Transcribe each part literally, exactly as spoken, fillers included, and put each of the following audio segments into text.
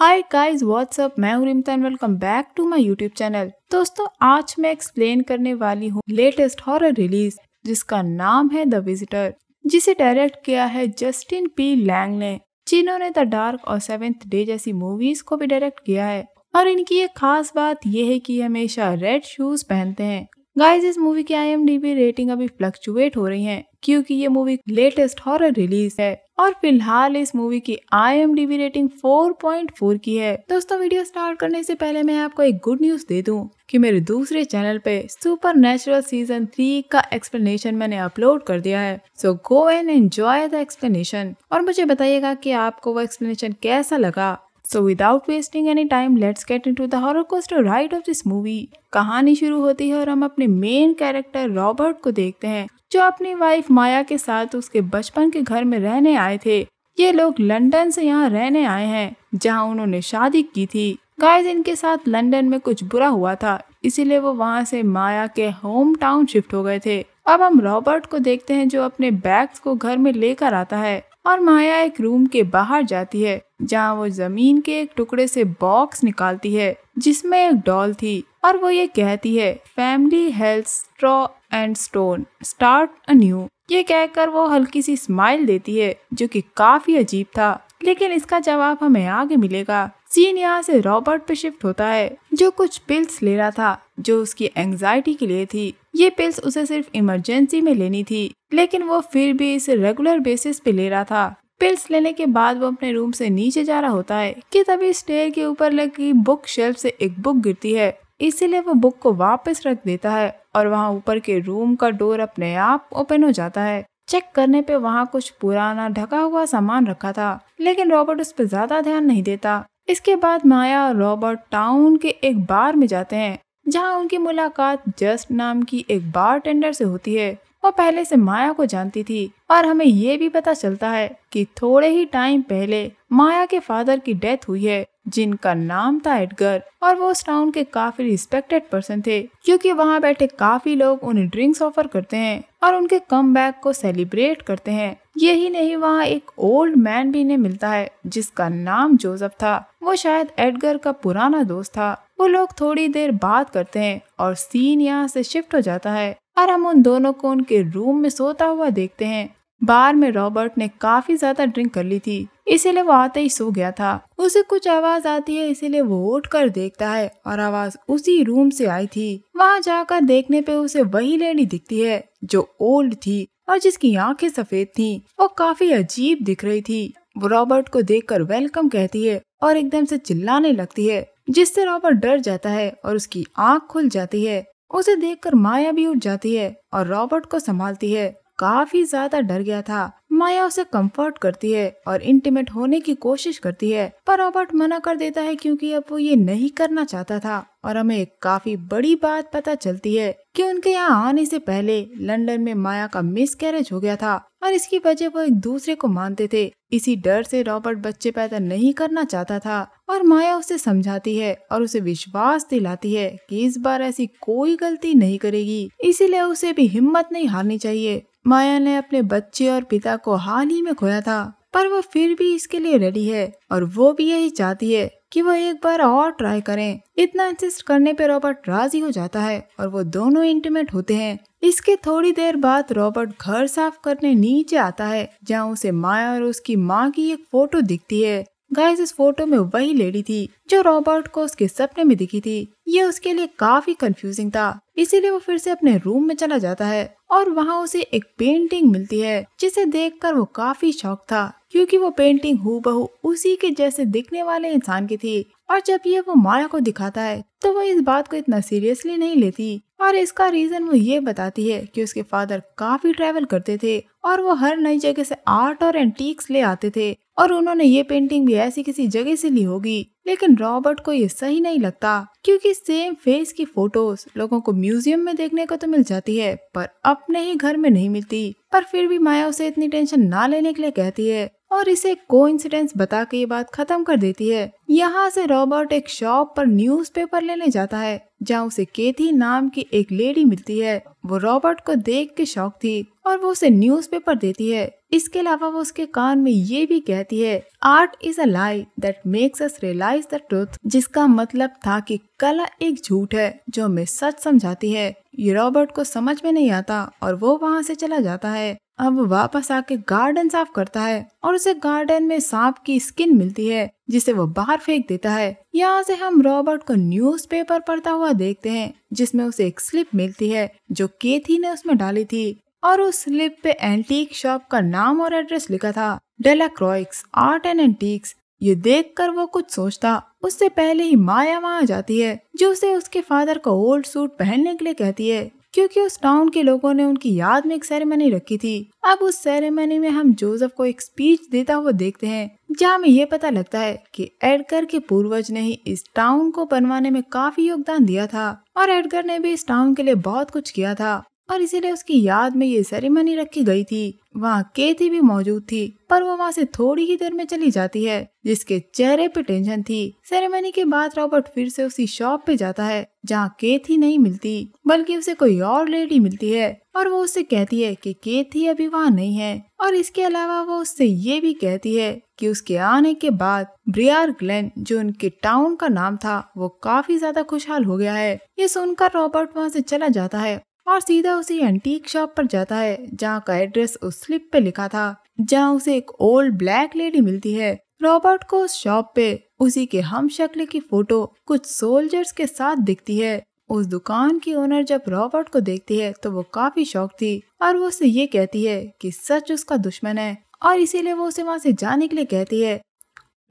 Hi guys what's up, मैं हूं Rimta and welcome back to my YouTube channel. दोस्तों आज मैं एक्सप्लेन करने वाली हूं लेटेस्ट हॉरर रिलीज जिसका नाम है द विजिटर, जिसे डायरेक्ट किया है जस्टिन पी लैंग ने, जिन्होंने द डार्क और सेवेंथ डे जैसी मूवीज को भी डायरेक्ट किया है। और इनकी एक खास बात यह है कि हमेशा रेड शूज पहनते हैं। गाइज इस मूवी की I M D B rating अभी फ्लक्चुएट हो रही है क्योंकि ये मूवी लेटेस्ट हॉरर रिलीज है और फिलहाल इस मूवी की I M D B rating चार पॉइंट चार की है। दोस्तों वीडियो स्टार्ट करने से पहले मैं आपको एक गुड न्यूज दे दूं कि मेरे दूसरे चैनल पे सुपरनैचुरल सीजन थ्री का एक्सप्लेनेशन मैंने अपलोड कर दिया है। So go and enjoy the explanation और मुझे बताइएगा कि आपको वो एक्सप्लेनेशन कैसा लगा। So without wasting any time let's get into the horror coaster ride of this movie. कहानी शुरू होती है और हम अपने मेन कैरेक्टर रॉबर्ट को देखते हैं जो अपनी वाइफ माया के साथ उसके बचपन के घर में रहने आए थे। ये लोग लंदन से यहाँ रहने आए हैं जहाँ उन्होंने शादी की थी। गाइस इनके साथ लंदन में कुछ बुरा हुआ था इसीलिए वो वहाँ से माया के होम टाउन शिफ्ट हो गए थे। अब हम रॉबर्ट को देखते हैं जो अपने बैग्स को घर में लेकर आता है और माया एक रूम के बाहर जाती है जहाँ वो जमीन के एक टुकड़े से बॉक्स निकालती है जिसमें एक डॉल थी और वो ये कहती है family health straw and stone start anew. ये कहकर वो हल्की सी स्माइल देती है जो कि काफी अजीब था, लेकिन इसका जवाब हमें आगे मिलेगा। सीन यहाँ से रॉबर्ट पे शिफ्ट होता है जो कुछ पिल्स ले रहा था जो उसकी एंजाइटी के लिए थी। ये पिल्स उसे सिर्फ इमरजेंसी में लेनी थी लेकिन वो फिर भी इसे रेगुलर बेसिस पे ले रहा था। पिल्स लेने के बाद वो अपने रूम से नीचे जा रहा होता है कि तभी स्टेयर के ऊपर लगी बुक शेल्फ से एक बुक गिरती है, इसीलिए वो बुक को वापस रख देता है और वहाँ ऊपर के रूम का डोर अपने आप ओपन हो जाता है। चेक करने पे वहाँ कुछ पुराना ढका हुआ सामान रखा था लेकिन रॉबर्ट उस पर ज्यादा ध्यान नहीं देता। इसके बाद माया और रॉबर्ट टाउन के एक बार में जाते हैं जहाँ उनकी मुलाकात जस्ट नाम की एक बारटेंडर से होती है। वो पहले से माया को जानती थी और हमें ये भी पता चलता है कि थोड़े ही टाइम पहले माया के फादर की डेथ हुई है जिनका नाम था एडगर और वो उस टाउन के काफी रिस्पेक्टेड पर्सन थे क्योंकि वहाँ बैठे काफी लोग उन्हें ड्रिंक्स ऑफर करते हैं और उनके कमबैक को सेलिब्रेट करते हैं। यही नहीं वहाँ एक ओल्ड मैन भी इन्हें मिलता है जिसका नाम जोसेफ था, वो शायद एडगर का पुराना दोस्त था। वो लोग थोड़ी देर बात करते हैं और सीन यहाँ से शिफ्ट हो जाता है और हम उन दोनों को उनके रूम में सोता हुआ देखते हैं। बार में रॉबर्ट ने काफी ज्यादा ड्रिंक कर ली थी इसीलिए वो आते ही सो गया था। उसे कुछ आवाज आती है इसीलिए वो उठकर देखता है और आवाज उसी रूम से आई थी। वहाँ जाकर देखने पे उसे वही लेडी दिखती है जो ओल्ड थी और जिसकी आंखें सफेद थीं। वो काफी अजीब दिख रही थी। वो रॉबर्ट को देखकर वेलकम कहती है और एकदम से चिल्लाने लगती है जिससे रॉबर्ट डर जाता है और उसकी आँख खुल जाती है। उसे देखकर माया भी उठ जाती है और रॉबर्ट को संभालती है। काफी ज्यादा डर गया था। माया उसे कंफर्ट करती है और इंटीमेट होने की कोशिश करती है पर रॉबर्ट मना कर देता है क्योंकि अब वो ये नहीं करना चाहता था। और हमें एक काफी बड़ी बात पता चलती है कि उनके यहाँ आने से पहले लंदन में माया का मिसकैरेज हो गया था और इसकी वजह वो एक दूसरे को मानते थे। इसी डर से रॉबर्ट बच्चे पैदा नहीं करना चाहता था और माया उसे समझाती है और उसे विश्वास दिलाती है कि इस बार ऐसी कोई गलती नहीं करेगी, इसीलिए उसे भी हिम्मत नहीं हारनी चाहिए। माया ने अपने बच्चे और पिता को हाल ही में खोया था पर वो फिर भी इसके लिए रेडी है और वो भी यही चाहती है कि वो एक बार और ट्राई करें। इतना इंसिस्ट करने पे रॉबर्ट राजी हो जाता है और वो दोनों इंटीमेट होते हैं। इसके थोड़ी देर बाद रॉबर्ट घर साफ करने नीचे आता है जहाँ उसे माया और उसकी माँ की एक फोटो दिखती है। गाइस इस फोटो में वही लेडी थी जो रॉबर्ट को उसके सपने में दिखी थी। ये उसके लिए काफी कंफ्यूजिंग था इसीलिए वो फिर से अपने रूम में चला जाता है और वहाँ उसे एक पेंटिंग मिलती है जिसे देखकर वो काफी शॉक था क्योंकि वो पेंटिंग हूबहू उसी के जैसे दिखने वाले इंसान की थी। और जब ये वो माया को दिखाता है तो वो इस बात को इतना सीरियसली नहीं लेती और इसका रीजन वो ये बताती है कि उसके फादर काफी ट्रैवल करते थे और वो हर नई जगह से आर्ट और एंटीक्स ले आते थे और उन्होंने ये पेंटिंग भी ऐसी किसी जगह से ली होगी। लेकिन रॉबर्ट को ये सही नहीं लगता क्योंकि सेम फेस की फोटोज लोगों को म्यूजियम में देखने को तो मिल जाती है पर अपने ही घर में नहीं मिलती। पर फिर भी माया उसे इतनी टेंशन ना लेने के लिए कहती है और इसे कोइंसिडेंस बता के ये बात खत्म कर देती है। यहाँ से रॉबर्ट एक शॉप पर न्यूज़पेपर लेने जाता है जहाँ उसे केथी नाम की एक लेडी मिलती है। वो रॉबर्ट को देख के शौक थी और वो उसे न्यूज़पेपर देती है। इसके अलावा वो उसके कान में ये भी कहती है art is a lie that makes us realise the truth, जिसका मतलब था कि कला एक झूठ है जो हमें सच समझाती है। ये रॉबर्ट को समझ में नहीं आता और वो वहाँ से चला जाता है। अब वापस आके गार्डन साफ करता है और उसे गार्डन में सांप की स्किन मिलती है जिसे वो बाहर फेंक देता है। यहाँ से हम रॉबर्ट को न्यूज़पेपर पढ़ता हुआ देखते हैं जिसमें उसे एक स्लिप मिलती है जो केथी ने उसमें डाली थी और उस स्लिप पे एंटीक शॉप का नाम और एड्रेस लिखा था, Della Croix art and antiques. ये देखकर वो कुछ सोचता उससे पहले ही माया वहाँ जाती है जो उसे उसके फादर का ओल्ड सूट पहनने के लिए कहती है क्योंकि उस टाउन के लोगों ने उनकी याद में एक सेरेमनी रखी थी। अब उस सेरेमनी में हम जोसेफ को एक स्पीच देता हुआ देखते हैं जहाँ में ये पता लगता है कि एडगर के पूर्वज ने ही इस टाउन को बनवाने में काफी योगदान दिया था और एडगर ने भी इस टाउन के लिए बहुत कुछ किया था और इसीलिए उसकी याद में ये सेरेमनी रखी गई थी। वहाँ केथी भी मौजूद थी पर वो वहाँ से थोड़ी ही देर में चली जाती है जिसके चेहरे पे टेंशन थी। सेरेमनी के बाद रॉबर्ट फिर से उसी शॉप पे जाता है जहाँ केथी नहीं मिलती बल्कि उसे कोई और लेडी मिलती है और वो उससे कहती है कि केथी अभी वहाँ नहीं है और इसके अलावा वो उससे ये भी कहती है कि उसके आने के बाद ब्रियार ग्लेन जो उनके टाउन का नाम था वो काफी ज्यादा खुशहाल हो गया है। ये सुनकर रॉबर्ट वहाँ से चला जाता है और सीधा उसी एंटीक शॉप पर जाता है जहाँ का एड्रेस उस स्लिप पे लिखा था जहाँ उसे एक ओल्ड ब्लैक लेडी मिलती है। रॉबर्ट को उस शॉप पे उसी के हम शक्ल की फोटो कुछ सोल्जर्स के साथ दिखती है। उस दुकान की ओनर जब रॉबर्ट को देखती है तो वो काफी शॉक थी और वो उससे ये कहती है कि सच उसका दुश्मन है और इसीलिए वो उसे वहाँ से जाने के लिए कहती है।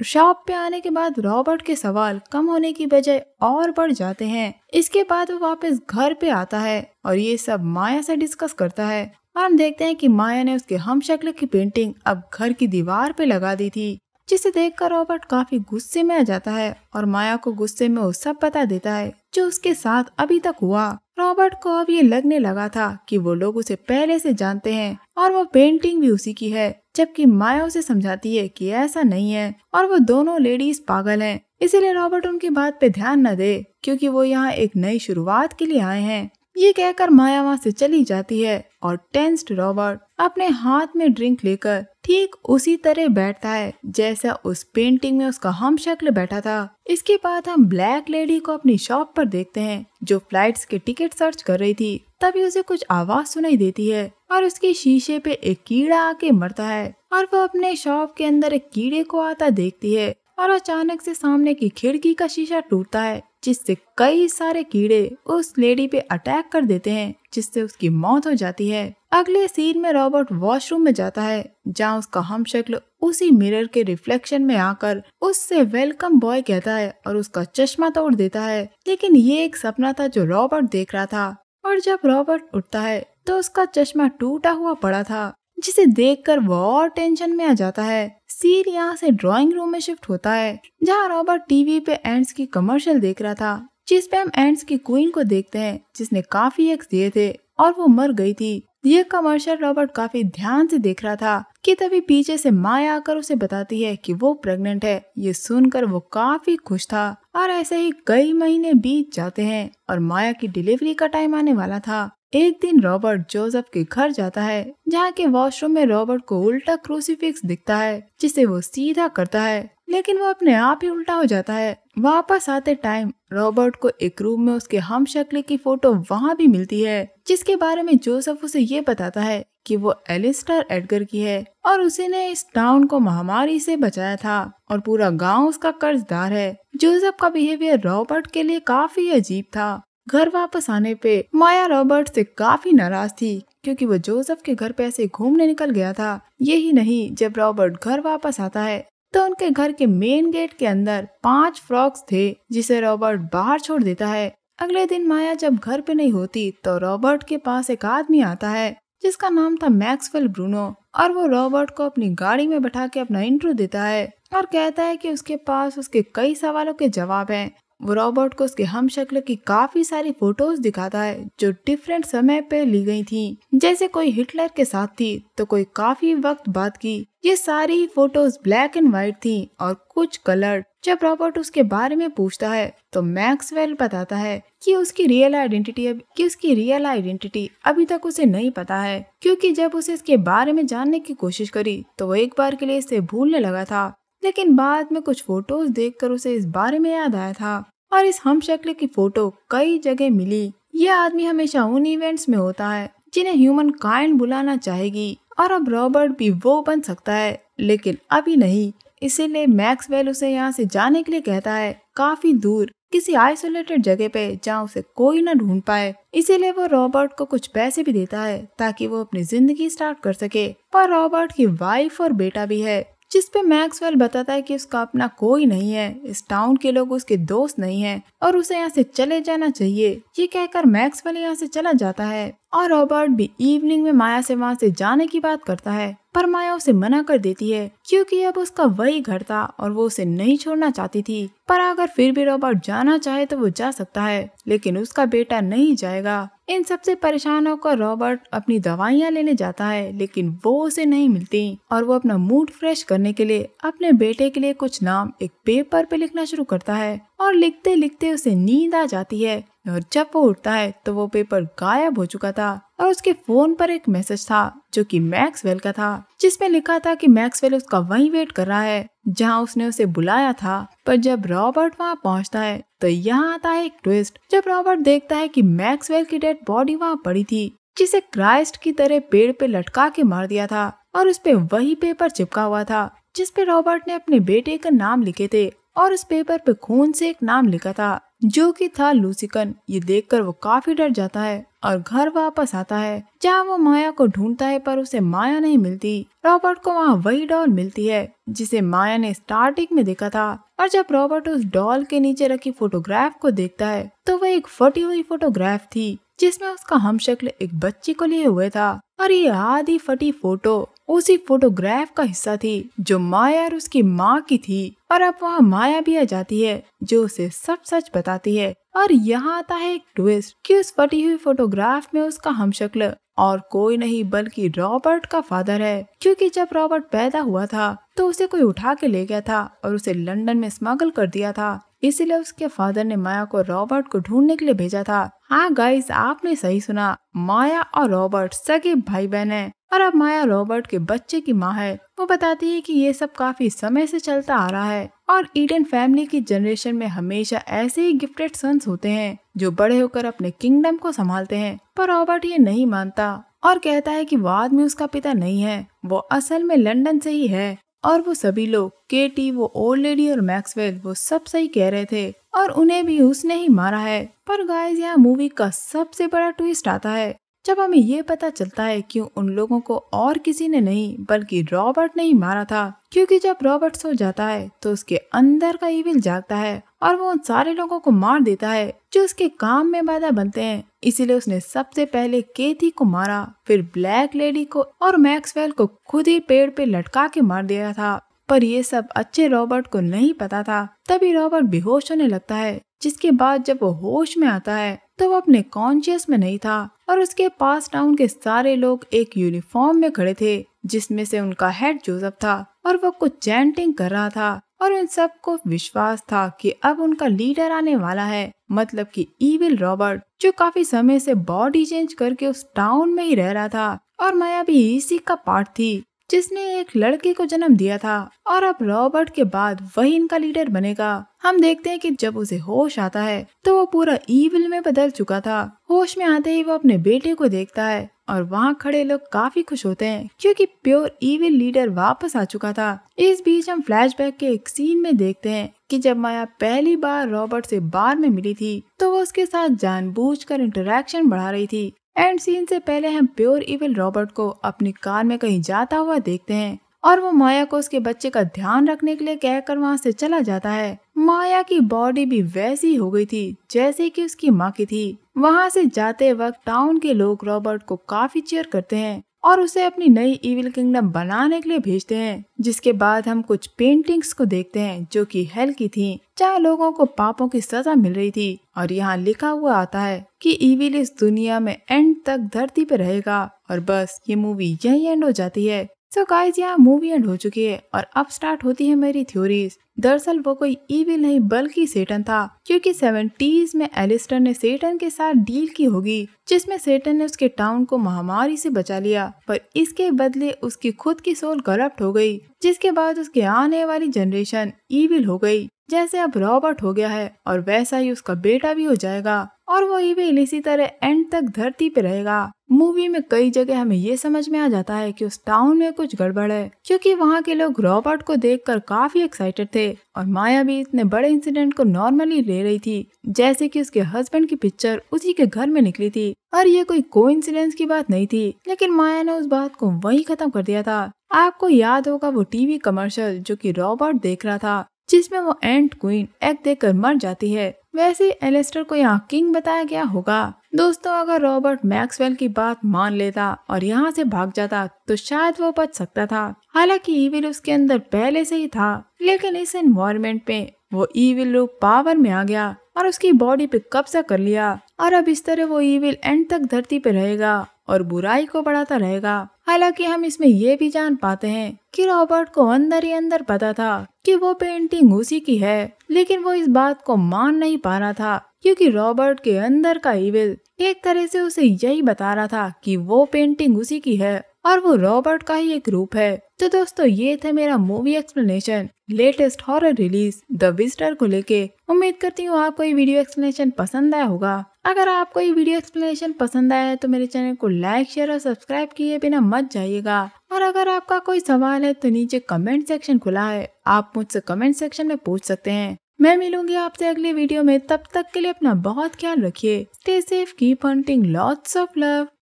शॉप पे आने के बाद रॉबर्ट के सवाल कम होने की बजाय और बढ़ जाते हैं। इसके बाद वो वापस घर पे आता है और ये सब माया से डिस्कस करता है और हम देखते हैं कि माया ने उसके हमशक्ल की पेंटिंग अब घर की दीवार पे लगा दी थी जिसे देखकर रॉबर्ट काफी गुस्से में आ जाता है और माया को गुस्से में वो सब बता देता है जो उसके साथ अभी तक हुआ। रॉबर्ट को अब ये लगने लगा था कि वो लोग उसे पहले से जानते हैं और वो पेंटिंग भी उसी की है जबकि माया उसे समझाती है कि ऐसा नहीं है और वो दोनों लेडीज पागल हैं। इसीलिए रॉबर्ट उनकी बात पे ध्यान न दे क्योंकि वो यहाँ एक नई शुरुआत के लिए आए हैं। ये कहकर माया वहाँ से चली जाती है और टेंस्ड रॉबर्ट अपने हाथ में ड्रिंक लेकर ठीक उसी तरह बैठता है जैसा उस पेंटिंग में उसका हम शक्ल बैठा था। इसके बाद हम ब्लैक लेडी को अपनी शॉप पर देखते हैं जो फ्लाइट्स के टिकट सर्च कर रही थी। तभी उसे कुछ आवाज सुनाई देती है और उसके शीशे पे एक कीड़ा आके मरता है और वो अपने शॉप के अंदर एक कीड़े को आता देखती है और अचानक से सामने की खिड़की का शीशा टूटता है जिससे कई सारे कीड़े उस लेडी पे अटैक कर देते हैं जिससे उसकी मौत हो जाती है। अगले सीन में रॉबर्ट वॉशरूम में जाता है जहाँ उसका हम शक्ल उसी मिरर के रिफ्लेक्शन में आकर उससे वेलकम बॉय कहता है और उसका चश्मा तोड़ देता है। लेकिन ये एक सपना था जो रॉबर्ट देख रहा था और जब रॉबर्ट उठता है तो उसका चश्मा टूटा हुआ पड़ा था जिसे देखकर वो और टेंशन में आ जाता है। सीन यहाँ से ड्राइंग रूम में शिफ्ट होता है जहाँ रॉबर्ट टीवी पे एंड्स की कमर्शियल देख रहा था जिसपे हम एंड्स की क्वीन को देखते हैं जिसने काफी एक्स दिए थे और वो मर गई थी। ये कमर्शियल रॉबर्ट काफी ध्यान से देख रहा था कि तभी पीछे से माया आकर उसे बताती है कि वो प्रेग्नेंट है। ये सुनकर वो काफी खुश था और ऐसे ही कई महीने बीत जाते हैं और माया की डिलीवरी का टाइम आने वाला था। एक दिन रॉबर्ट जोसेफ के घर जाता है जहाँ के वॉशरूम में रॉबर्ट को उल्टा क्रूसीफिक्स दिखता है जिसे वो सीधा करता है लेकिन वो अपने आप ही उल्टा हो जाता है। वापस आते टाइम रॉबर्ट को एक रूम में उसके हम शक्ल की फोटो वहाँ भी मिलती है जिसके बारे में जोसेफ उसे ये बताता है कि वो एलिस्टर एडगर की है और उसी ने इस टाउन को महामारी से बचाया था और पूरा गांव उसका कर्जदार है। जोसेफ का बिहेवियर रॉबर्ट के लिए काफी अजीब था। घर वापस आने पे माया रॉबर्ट से काफी नाराज थी क्योंकि वो जोसेफ के घर पे ऐसे घूमने निकल गया था। यही नहीं, जब रॉबर्ट घर वापस आता है तो उनके घर के मेन गेट के अंदर पांच फ्रॉक्स थे जिसे रॉबर्ट बाहर छोड़ देता है। अगले दिन माया जब घर पे नहीं होती तो रॉबर्ट के पास एक आदमी आता है जिसका नाम था मैक्सवेल ब्रूनो और वो रॉबर्ट को अपनी गाड़ी में बैठा के अपना इंट्रो देता है और कहता है कि उसके पास उसके कई सवालों के जवाब हैं वो रॉबर्ट को उसके हम शक्ल की काफी सारी फोटोज दिखाता है जो डिफरेंट समय पे ली गई थी, जैसे कोई हिटलर के साथ थी तो कोई काफी वक्त बाद की। ये सारी ही फोटोज ब्लैक एंड व्हाइट थी और कुछ कलर्ड। जब रॉबर्ट उसके बारे में पूछता है तो मैक्सवेल बताता है कि उसकी रियल आइडेंटिटी अब कि उसकी रियल आइडेंटिटी अभी तक उसे नहीं पता है, क्योंकि जब उसे इसके बारे में जानने की कोशिश करी तो वो एक बार के लिए इसे भूलने लगा था, लेकिन बाद में कुछ फोटोज देखकर उसे इस बारे में याद आया था। और इस हमशक्ल की फोटो कई जगह मिली। यह आदमी हमेशा उन इवेंट्स में होता है जिन्हें ह्यूमन काइंड बुलाना चाहेगी, और अब रॉबर्ट भी वो बन सकता है, लेकिन अभी नहीं। इसीलिए मैक्सवेल उसे यहाँ से जाने के लिए कहता है, काफी दूर किसी आइसोलेटेड जगह पे जहाँ उसे कोई न ढूंढ पाए। इसीलिए वो रॉबर्ट को कुछ पैसे भी देता है ताकि वो अपनी जिंदगी स्टार्ट कर सके। पर रॉबर्ट की वाइफ और बेटा भी है, जिसपे मैक्सवेल बताता है कि उसका अपना कोई नहीं है, इस टाउन के लोग उसके दोस्त नहीं हैं और उसे यहाँ से चले जाना चाहिए। ये कहकर मैक्सवेल यहाँ से चला जाता है और रॉबर्ट भी इवनिंग में माया से वहाँ से जाने की बात करता है, पर माया उसे मना कर देती है क्योंकि अब उसका वही घर था और वो उसे नहीं छोड़ना चाहती थी। पर अगर फिर भी रॉबर्ट जाना चाहे तो वो जा सकता है, लेकिन उसका बेटा नहीं जाएगा। इन सबसे परेशान होकर रॉबर्ट अपनी दवाइयाँ लेने जाता है, लेकिन वो उसे नहीं मिलती और वो अपना मूड फ्रेश करने के लिए अपने बेटे के लिए कुछ नाम एक पेपर पे लिखना शुरू करता है और लिखते लिखते उसे नींद आ जाती है। और जब वो उठता है तो वो पेपर गायब हो चुका था और उसके फोन पर एक मैसेज था जो कि मैक्सवेल का था, जिसमें लिखा था कि मैक्सवेल उसका वहीं वेट कर रहा है जहां उसने उसे बुलाया था। पर जब रॉबर्ट वहां पहुंचता है तो यहां आता है एक ट्विस्ट। जब रॉबर्ट देखता है कि मैक्सवेल की डेड बॉडी वहां पड़ी थी, जिसे क्राइस्ट की तरह पेड़ पे लटका के मार दिया था, और उसपे वही पेपर चिपका हुआ था जिसपे रॉबर्ट ने अपने बेटे का नाम लिखे थे, और उस पेपर पे खून से एक नाम लिखा था जो कि था लूसिकन। ये देखकर वो काफी डर जाता है और घर वापस आता है, जहाँ वो माया को ढूंढता है पर उसे माया नहीं मिलती। रॉबर्ट को वहाँ वही डॉल मिलती है जिसे माया ने स्टार्टिंग में देखा था, और जब रॉबर्ट उस डॉल के नीचे रखी फोटोग्राफ को देखता है तो वह एक फटी हुई फोटोग्राफ थी जिसमें उसका हमशक्ल एक बच्ची को लिए हुए था, और ये आधी फटी फोटो उसी फोटोग्राफ का हिस्सा थी जो माया और उसकी माँ की थी। और अब वहाँ माया भी आ जाती है जो उसे सब सच बताती है, और यहाँ आता है एक ट्विस्ट कि उस फटी हुई फोटोग्राफ में उसका हमशक्ल और कोई नहीं बल्कि रॉबर्ट का फादर है, क्योंकि जब रॉबर्ट पैदा हुआ था तो उसे कोई उठा के ले गया था और उसे लंदन में स्मगल कर दिया था। इसीलिए उसके फादर ने माया को रॉबर्ट को ढूंढने के लिए भेजा था। हाँ गाइस, आपने सही सुना, माया और रॉबर्ट सगे भाई बहन है, और अब माया रॉबर्ट के बच्चे की माँ है। वो बताती है कि ये सब काफी समय से चलता आ रहा है और ईडन फैमिली की जनरेशन में हमेशा ऐसे ही गिफ्टेड सन्स होते हैं जो बड़े होकर अपने किंगडम को संभालते हैं। पर रॉबर्ट ये नहीं मानता और कहता है कि वो आदमी उसका पिता नहीं है, वो असल में लंदन से ही है। और वो सभी लोग, केटी, वो ओल्ड लेडी और मैक्सवेल, वो सब सही कह रहे थे और उन्हें भी उसने ही मारा है। पर गाइस, यहाँ मूवी का सबसे बड़ा ट्विस्ट आता है जब हमें ये पता चलता है कि उन लोगों को और किसी ने नहीं बल्कि रॉबर्ट ने ही मारा था, क्योंकि जब रॉबर्ट सो जाता है तो उसके अंदर का इविल जागता है और वो उन सारे लोगों को मार देता है जो उसके काम में बाधा बनते हैं। इसीलिए उसने सबसे पहले केथी को मारा, फिर ब्लैक लेडी को, और मैक्सवेल को खुद ही पेड़ पे लटका के मार दिया था। पर ये सब अच्छे रॉबर्ट को नहीं पता था। तभी रॉबर्ट बेहोश होने लगता है, जिसके बाद जब वो होश में आता है तो वो अपने कॉन्शियस में नहीं था, और उसके पास टाउन के सारे लोग एक यूनिफॉर्म में खड़े थे जिसमें से उनका हेड जोसेफ था, और वो कुछ चैंटिंग कर रहा था। और उन सबको विश्वास था कि अब उनका लीडर आने वाला है, मतलब कि इविल रॉबर्ट, जो काफी समय से बॉडी चेंज करके उस टाउन में ही रह रहा था। और माया भी इसी का पार्ट थी जिसने एक लड़के को जन्म दिया था, और अब रॉबर्ट के बाद वही इनका लीडर बनेगा। हम देखते हैं कि जब उसे होश आता है तो वो पूरा इविल में बदल चुका था। होश में आते ही वो अपने बेटे को देखता है और वहाँ खड़े लोग काफी खुश होते हैं क्योंकि प्योर इविल लीडर वापस आ चुका था। इस बीच हम फ्लैशबैक के एक सीन में देखते हैं कि जब माया पहली बार रॉबर्ट से बार में मिली थी तो वो उसके साथ जानबूझकर इंटरेक्शन बढ़ा रही थी। एंड सीन से पहले हम प्योर इविल रॉबर्ट को अपनी कार में कहीं जाता हुआ देखते हैं, और वो माया को उसके बच्चे का ध्यान रखने के लिए कहकर वहाँ से चला जाता है। माया की बॉडी भी वैसी हो गई थी जैसे कि उसकी माँ की थी। वहाँ से जाते वक्त टाउन के लोग रॉबर्ट को काफी चीयर करते हैं और उसे अपनी नई इविल किंगडम बनाने के लिए भेजते हैं। जिसके बाद हम कुछ पेंटिंग्स को देखते हैं जो कि हेल की थीं, जहाँ लोगों को पापों की सजा मिल रही थी। और यहाँ लिखा हुआ आता है कि इविल इस दुनिया में एंड तक धरती पे रहेगा। और बस ये मूवी यही एंड हो जाती है। सो गाइस, यहाँ मूवी एंड हो चुकी है और अब स्टार्ट होती है मेरी थ्योरीज। दरअसल वो कोई ईविल नहीं बल्कि सेटन था, क्योंकि सेवेंटीज में एलिस्टर ने सेटन के साथ डील की होगी जिसमें सेटन ने उसके टाउन को महामारी से बचा लिया, पर इसके बदले उसकी खुद की सोल करप्ट हो गई, जिसके बाद उसके आने वाली जनरेशन ईविल हो गई। जैसे अब रॉबर्ट हो गया है और वैसा ही उसका बेटा भी हो जाएगा और वो ईविल इसी तरह एंड तक धरती पे रहेगा। मूवी में कई जगह हमें ये समझ में आ जाता है कि उस टाउन में कुछ गड़बड़ है, क्योंकि वहाँ के लोग रॉबर्ट को देखकर काफी एक्साइटेड थे और माया भी इतने बड़े इंसिडेंट को नॉर्मली ले रही थी, जैसे कि उसके हस्बैंड की पिक्चर उसी के घर में निकली थी और ये कोई कोइंसिडेंस की बात नहीं थी। लेकिन माया ने उस बात को वहीं खत्म कर दिया था। आपको याद होगा वो टीवी कमर्शियल जो कि रॉबर्ट देख रहा था, जिसमें वो एंट क्वीन एग देकर मर जाती है। वैसे एलिस्टर को यहाँ किंग बताया गया होगा। दोस्तों, अगर रॉबर्ट मैक्सवेल की बात मान लेता और यहाँ से भाग जाता तो शायद वो बच सकता था। हालांकि ईविल उसके अंदर पहले से ही था, लेकिन इस एनवायरमेंट में वो ईविल रूप पावर में आ गया और उसकी बॉडी पे कब्जा कर लिया। और अब इस तरह वो ईविल एंड तक धरती पे रहेगा और बुराई को बढ़ाता रहेगा। हालांकि हम इसमें ये भी जान पाते हैं कि रॉबर्ट को अंदर ही अंदर पता था कि वो पेंटिंग उसी की है, लेकिन वो इस बात को मान नहीं पा रहा था, क्योंकि रॉबर्ट के अंदर का ईविल एक तरह से उसे यही बता रहा था कि वो पेंटिंग उसी की है और वो रॉबर्ट का ही एक रूप है। तो दोस्तों, ये थे मेरा movie explanation latest horror release the visitor को लेके। उम्मीद करती हूँ आपको ये वीडियो एक्सप्लेनेशन पसंद आया होगा। अगर आपको ये वीडियो एक्सप्लेनेशन पसंद आया है तो मेरे चैनल को लाइक, शेयर और सब्सक्राइब किए बिना मत जाइएगा। और अगर आपका कोई सवाल है तो नीचे कमेंट सेक्शन खुला है, आप मुझसे कमेंट सेक्शन में पूछ सकते हैं। मैं मिलूंगी आपसे अगले वीडियो में, तब तक के लिए अपना बहुत ख्याल रखिए। Stay safe, keep hunting, lots of love.